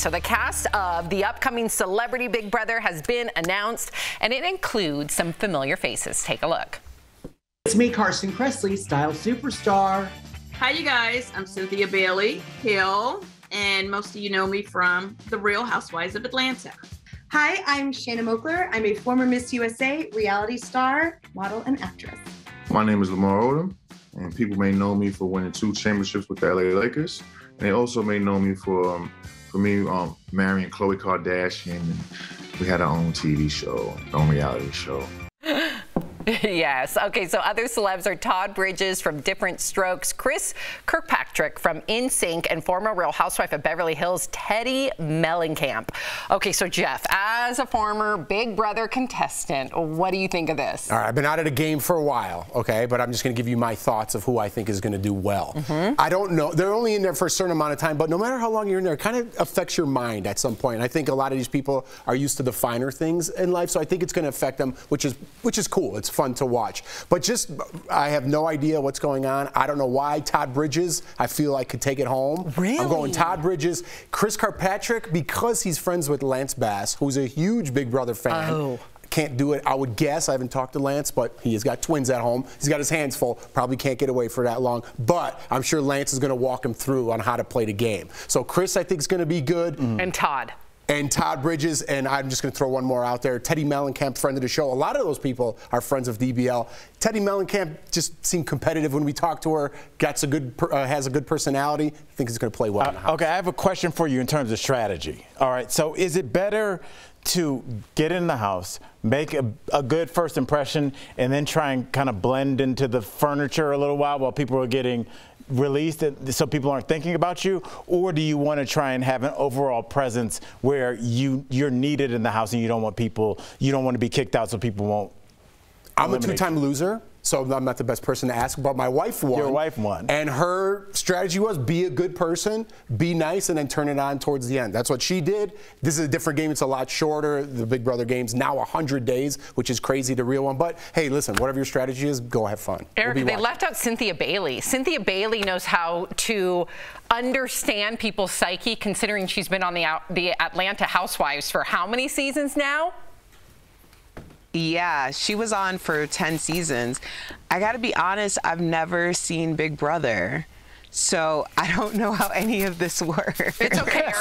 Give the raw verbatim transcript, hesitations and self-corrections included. So the cast of the upcoming Celebrity Big Brother has been announced, and it includes some familiar faces. Take a look. It's me, Carson Kressley, style superstar. Hi, you guys. I'm Cynthia Bailey Hill, and most of you know me from The Real Housewives of Atlanta. Hi, I'm Shanna Moakler. I'm a former Miss U S A, reality star, model, and actress. My name is Lamar Odom, and people may know me for winning two championships with the L A Lakers. And they also may know me for, um, for me um, marrying Khloe Kardashian. And we had our own T V show, our own reality show. Yes. Okay, so other celebs are Todd Bridges from Different Strokes, Chris Kirkpatrick from N sync, and former Real Housewife of Beverly Hills, Teddy Mellencamp. Okay, so Jeff, as a former Big Brother contestant, what do you think of this? All right, I've been out of the game for a while, okay, but I'm just going to give you my thoughts of who I think is going to do well. Mm-hmm. I don't know. They're only in there for a certain amount of time, but no matter how long you're in there, it kind of affects your mind at some point. And I think a lot of these people are used to the finer things in life, so I think it's going to affect them, which is, which is cool. It's fun to watch, but just I have no idea what's going on. I don't know why. Todd Bridges, I feel I could take it home. Really? I'm going Todd Bridges. Chris Kirkpatrick, because he's friends with Lance Bass, who's a huge Big Brother fan. Oh. Can't do it, I would guess. I haven't talked to Lance, but he's got twins at home. He's got his hands full. Probably can't get away for that long, but I'm sure Lance is going to walk him through on how to play the game. So Chris, I think, is going to be good. Mm. And Todd. And Todd Bridges, and I'm just going to throw one more out there, Teddy Mellencamp, friend of the show. A lot of those people are friends of D B L. Teddy Mellencamp just seemed competitive when we talked to her, got a good, uh, has a good personality. I think he's going to play well. Uh, okay, I have a question for you in terms of strategy. All right, so is it better to get in the house, make a, a good first impression, and then try and kind of blend into the furniture a little while while people are getting released so people aren't thinking about you? Or do you want to try and have an overall presence where you you're needed in the house and you don't want people, you don't want to be kicked out so people won't I'm a two-time loser, so I'm not the best person to ask, but my wife won. Your wife won. And her strategy was be a good person, be nice, and then turn it on towards the end. That's what she did. This is a different game. It's a lot shorter. The Big Brother game's now one hundred days, which is crazy, the real one. But, hey, listen, whatever your strategy is, go have fun. Eric, we'll they left out Cynthia Bailey. Cynthia Bailey knows how to understand people's psyche, considering she's been on the, the Atlanta Housewives for how many seasons now? Yeah, she was on for ten seasons. I gotta be honest, I've never seen Big Brother, so I don't know how any of this works. It's okay.